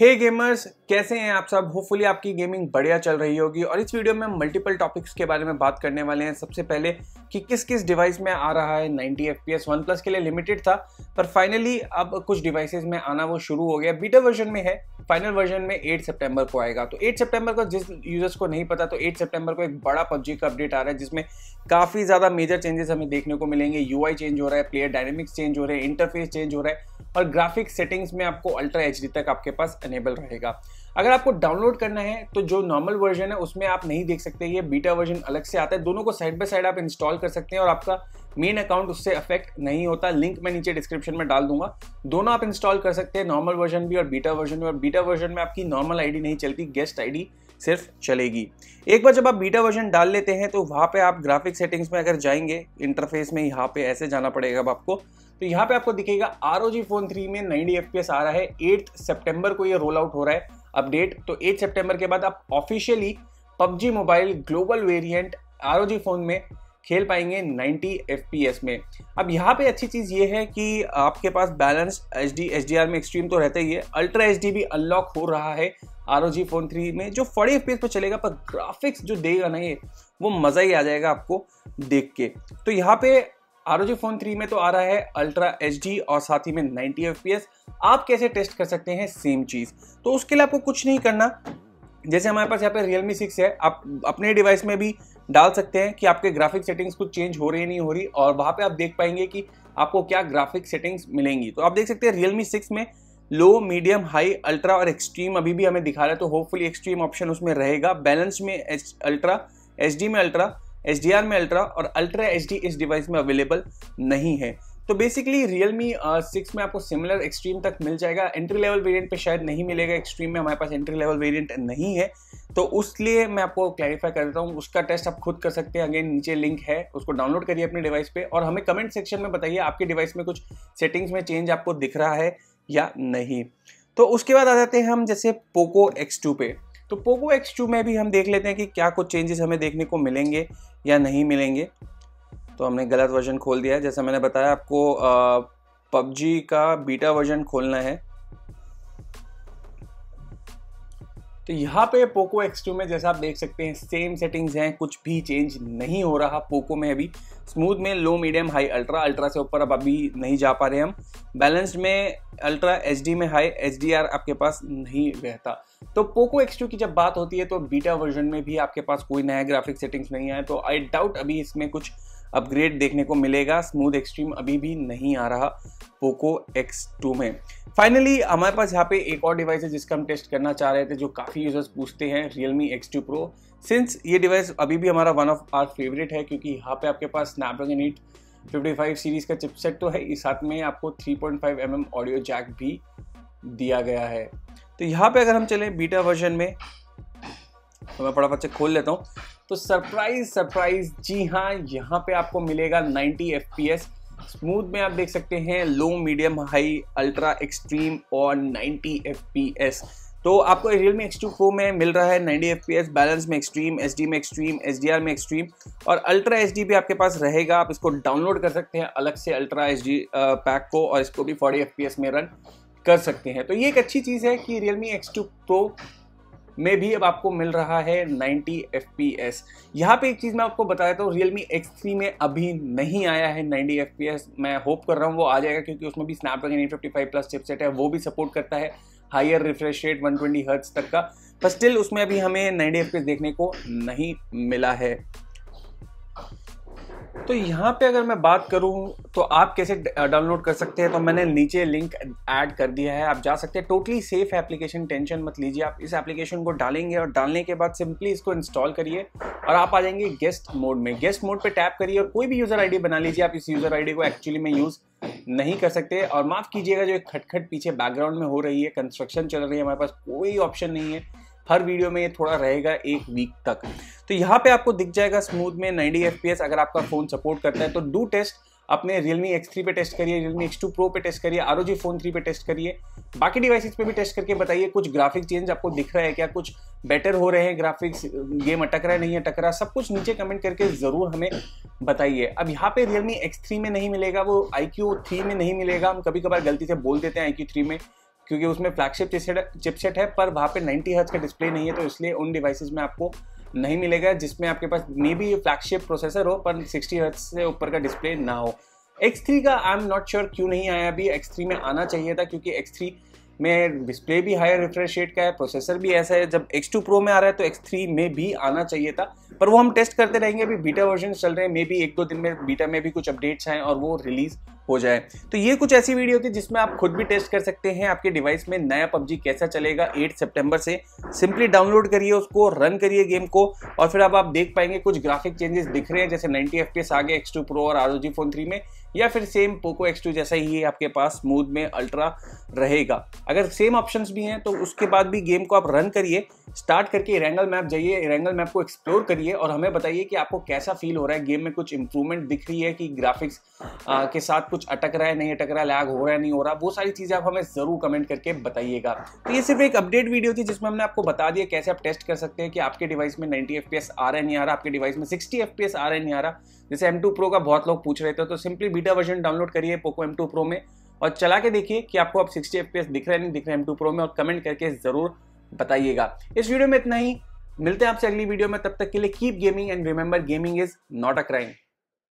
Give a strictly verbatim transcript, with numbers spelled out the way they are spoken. हे gamers, कैसे हैं आप सब। होपफुली आपकी गेमिंग बढ़िया चल रही होगी और इस वीडियो में मल्टीपल टॉपिक्स के बारे में बात करने वाले हैं। सबसे पहले कि किस किस डिवाइस में आ रहा है ninety F P S. OnePlus के लिए लिमिटेड था पर फाइनली अब कुछ डिवाइसेस में आना वो शुरू हो गया। बीटा वर्जन में है, फाइनल वर्जन में आठ सितंबर को आएगा। तो आठ सितंबर को, जिस यूजर्स को नहीं पता, तो आठ सितंबर को एक बड़ा पबजी का अपडेट आ रहा है जिसमें काफ़ी ज़्यादा मेजर चेंजेस हमें देखने को मिलेंगे। यूआई चेंज हो रहा है, प्लेयर डायनेमिक्स चेंज हो रहे हैं, इंटरफेस चेंज हो रहा है और ग्राफिक सेटिंग्स में आपको अल्ट्रा एचडी तक आपके पास अनेबल रहेगा। अगर आपको डाउनलोड करना है तो जो नॉर्मल वर्जन है उसमें आप नहीं देख सकते, ये बीटा वर्जन अलग से आता है। दोनों को साइड बाय साइड आप इंस्टॉल कर सकते हैं और आपका मेन अकाउंट उससे अफेक्ट नहीं होता। लिंक मैं नीचे डिस्क्रिप्शन में डाल दूंगा। दोनों आप इंस्टॉल कर सकते हैं, नॉर्मल वर्जन भी और बीटा वर्जन भी। और बीटा वर्जन में आपकी नॉर्मल आईडी नहीं चलती, गेस्ट आईडी सिर्फ चलेगी। एक बार जब आप बीटा वर्जन डाल लेते हैं तो वहाँ पे आप ग्राफिक सेटिंग्स में अगर जाएंगे, इंटरफेस में यहाँ पे ऐसे जाना पड़ेगा अब आपको, तो यहाँ पे आपको दिखेगा R O G phone three में नाइंटी एफ पी एस आ रहा है। आठ सितंबर को ये रोल आउट हो रहा है अपडेट। तो आठ सितंबर के बाद आप officially PUBG mobile global variant R O G phone में खेल पाएंगे नाइंटी एफ पी एस में। अब यहाँ पे अच्छी चीज़ ये है कि आपके पास बैलेंस एचडी एचडीआर में एक्सट्रीम तो रहता ही है, अल्ट्रा एचडी भी अनलॉक हो रहा है R O G phone three में जो फोर्टी एफ पी एस पर चलेगा। पर ग्राफिक्स जो देगा ना ये, वो मज़ा ही आ जाएगा आपको देख के। तो यहाँ पे R O G phone three में तो आ रहा है अल्ट्रा एचडी और साथ ही में नाइंटी एफ पी एस। आप कैसे टेस्ट कर सकते हैं सेम चीज़, तो उसके लिए आपको कुछ नहीं करना। जैसे हमारे पास यहाँ पे रियलमी सिक्स है, आप अपने डिवाइस में भी डाल सकते हैं कि आपके ग्राफिक सेटिंग्स कुछ चेंज हो रही नहीं हो रही, और वहाँ पे आप देख पाएंगे कि आपको क्या ग्राफिक सेटिंग्स मिलेंगी। तो आप देख सकते हैं रियलमी सिक्स में लो, मीडियम, हाई, अल्ट्रा और एक्सट्रीम अभी भी हमें दिखा रहा है। तो होपफुली एक्सट्रीम ऑप्शन उसमें रहेगा। बैलेंस में अल्ट्रा, एच डी में अल्ट्रा, एच डी आर में अल्ट्रा और अल्ट्रा एच डी इस डिवाइस में अवेलेबल नहीं है। तो बेसिकली रियलमी सिक्स में आपको सिमिलर एक्सट्रीम तक मिल जाएगा। एंट्री लेवल वेरिएंट पे शायद नहीं मिलेगा, एक्सट्रीम में हमारे पास एंट्री लेवल वेरिएंट नहीं है। तो उसलिए मैं आपको क्लैरिफाई कर देता हूँ, उसका टेस्ट आप खुद कर सकते हैं। अगेन नीचे लिंक है, उसको डाउनलोड करिए अपने डिवाइस पे और हमें कमेंट सेक्शन में बताइए आपके डिवाइस में कुछ सेटिंग्स में चेंज आपको दिख रहा है या नहीं। तो उसके बाद आ जाते हैं हम जैसे पोको एक्स टू पे। तो पोको एक्स टू में भी हम देख लेते हैं कि क्या कुछ चेंजेस हमें देखने को मिलेंगे या नहीं मिलेंगे। तो हमने गलत वर्जन खोल दिया है, जैसा मैंने बताया आपको पबजी का बीटा वर्जन खोलना है। तो यहाँ पे पोको एक्स टू में जैसा आप देख सकते हैं सेम सेटिंग्स हैं, कुछ भी चेंज नहीं हो रहा। पोको में अभी स्मूथ में low, medium, high, ultra, ultra से ऊपर अब अभी नहीं जा पा रहे हम। बैलेंस्ड में अल्ट्रा, एचडी में हाई, एचडीआर आपके पास नहीं रहता। तो पोको एक्स टू की जब बात होती है तो बीटा वर्जन में भी आपके पास कोई नया ग्राफिक सेटिंग्स नहीं आए, तो आई डाउट अभी इसमें कुछ अपग्रेड देखने को मिलेगा। स्मूथ एक्सट्रीम अभी भी नहीं आ रहा पोको एक्स टू में। फाइनली हमारे पास यहाँ पे एक और डिवाइस है जिसका हम टेस्ट करना चाह रहे थे, जो काफ़ी यूजर्स पूछते हैं, Realme X two pro. Since ये डिवाइस अभी भी हमारा वन ऑफ आवर फेवरेट है क्योंकि यहाँ पे आपके पास Snapdragon eight fifty five series का चिपसेट तो है, इस साथ में आपको three point five M M audio jack भी दिया गया है। तो यहाँ पर अगर हम चलें बीटा वर्जन में, तो मैं फटाफट से खोल लेता हूँ। तो सरप्राइज सरप्राइज, जी हाँ, यहाँ पे आपको मिलेगा ninety F P S. Smooth में आप देख सकते हैं low, medium, high, ultra, extreme और नाइंटी एफ पी एस। तो आपको रियलमी एक्स टू प्रो में मिल रहा है ninety F P S, balance में एक्सट्रीम, एचडी में एक्सट्रीम, एचडीआर में एक्सट्रीम और अल्ट्रा एचडी भी आपके पास रहेगा। आप इसको डाउनलोड कर सकते हैं अलग से अल्ट्रा एचडी पैक को और इसको भी फोर्टी एफ पी एस में रन कर सकते हैं। तो ये एक अच्छी चीज़ है कि रियलमी एक्स टू प्रो में भी अब आपको मिल रहा है नाइंटी एफ पी एस। यहाँ पे एक चीज़ मैं आपको बता देता हूँ, रियलमी एक्स थ्री में अभी नहीं आया है नाइंटी एफ पी एस। मैं होप कर रहा हूँ वो आ जाएगा क्योंकि उसमें भी Snapdragon eight fifty five plus chipset है, वो भी सपोर्ट करता है higher refresh rate one twenty hertz तक का। पर स्टिल उसमें अभी हमें नाइंटी एफ पी एस देखने को नहीं मिला है। तो यहाँ पे अगर मैं बात करूँ तो आप कैसे डाउनलोड कर सकते हैं, तो मैंने नीचे लिंक ऐड कर दिया है, आप जा सकते हैं। टोटली सेफ एप्लीकेशन, टेंशन मत लीजिए। आप इस एप्लीकेशन को डालेंगे और डालने के बाद सिंपली इसको इंस्टॉल करिए और आप आ जाएंगे गेस्ट मोड में। गेस्ट मोड पे टैप करिए और कोई भी यूज़र आईडी बना लीजिए। आप इस यूज़र आईडी को एक्चुअली में यूज़ नहीं कर सकते और माफ़ कीजिएगा जो एक खटखट पीछे बैकग्राउंड में हो रही है, कंस्ट्रक्शन चल रही है, हमारे पास कोई ऑप्शन नहीं है। हर वीडियो में ये थोड़ा रहेगा एक वीक तक। तो यहाँ पे आपको दिख जाएगा स्मूथ में नाइंटी एफ पी एस। अगर आपका फ़ोन सपोर्ट करता है तो डू टेस्ट, अपने रियलमी एक्स थ्री पे टेस्ट करिए, रियलमी एक्स टू प्रो पे टेस्ट करिए, R O G phone three पे टेस्ट करिए, बाकी डिवाइसेस पे भी टेस्ट करके बताइए कुछ ग्राफिक चेंज आपको दिख रहा है क्या, कुछ बेटर हो रहे हैं ग्राफिक्स, गेम अटक रहा है नहीं अटक रहा, सब कुछ नीचे कमेंट करके ज़रूर हमें बताइए। अब यहाँ पे रियलमी एक्स थ्री में नहीं मिलेगा, वो आई क्यू ओ थ्री में नहीं मिलेगा। हम कभी कभार गलती से बोल देते हैं आई क्यू ओ थ्री में, क्योंकि उसमें फ्लैगशिप चिपसेट है पर वहाँ पे नाइन्टी हर्ट्ज का डिस्प्ले नहीं है, तो इसलिए उन डिवाइसेस में आपको नहीं मिलेगा जिसमें आपके पास मे बी फ्लैगशिप प्रोसेसर हो पर सिक्सटी हर्ट्ज से ऊपर का डिस्प्ले ना हो। एक्स थ्री का आई एम नॉट श्योर क्यों नहीं आया अभी, एक्स थ्री में आना चाहिए था क्योंकि एक्स थ्री में डिस्प्ले भी हायर रिफ्रेश रेट का है, प्रोसेसर भी ऐसा है। जब एक्स टू Pro में आ रहा है तो एक्स थ्री में भी आना चाहिए था, पर वो हम टेस्ट करते रहेंगे। अभी बीटा वर्जन चल रहे हैं, मे बी एक दो दिन में बीटा में भी कुछ अपडेट्स आए और वो रिलीज हो जाए। तो ये कुछ ऐसी वीडियो थी जिसमें आप खुद भी टेस्ट कर सकते हैं आपके डिवाइस में नया पबजी कैसा चलेगा आठ सितंबर से। सिंपली डाउनलोड करिए उसको, रन करिए गेम को, और फिर अब आप देख पाएंगे कुछ ग्राफिक चेंजेस दिख रहे हैं, जैसे नाइंटी एफ पी एस आ गए एक्स टू Pro और R O G Phone three में, या फिर सेम पोको एक्स टू जैसा ही आपके पास स्मूथ में अल्ट्रा रहेगा। अगर सेम ऑप्शंस भी हैं तो उसके बाद भी गेम को आप रन करिए, स्टार्ट करके इरेंगल मैप जाइए, इरेंगल मैप को एक्सप्लोर करिए और हमें बताइए कि आपको कैसा फील हो रहा है, गेम में कुछ इंप्रूवमेंट दिख रही है कि ग्राफिक्स आ, के साथ कुछ अटक रहा है नहीं अटक रहा है, लैग हो रहा है नहीं हो रहा, वो सारी चीज़ें आप हमें ज़रूर कमेंट करके बताइएगा। तो ये सिर्फ एक अपडेट वीडियो थी जिसमें हमने आपको बता दिया कैसे आप टेस्ट कर सकते हैं कि आपके डिवाइस में नाइन्टी एफ पी एस आ रहा है नहीं आ रहा, आपके डिवाइस में सिक्सटी एफ पी एस आ रहा है नहीं आ रहा। जैसे एम टू प्रो का बहुत लोग पूछ रहे थे, तो सिंपली बीटा वर्जन डाउनलोड करिए पोको एम टू प्रो में और चला के देखिए कि आपको अब सिक्सटी एफ पी एस दिख रहा है नहीं दिख रहा है एम टू प्रो में, और कमेंट करके ज़रूर बताइएगा। इस वीडियो में इतना ही, मिलते हैं आपसे अगली वीडियो में, तब तक के लिए keep gaming and remember gaming is not a crime.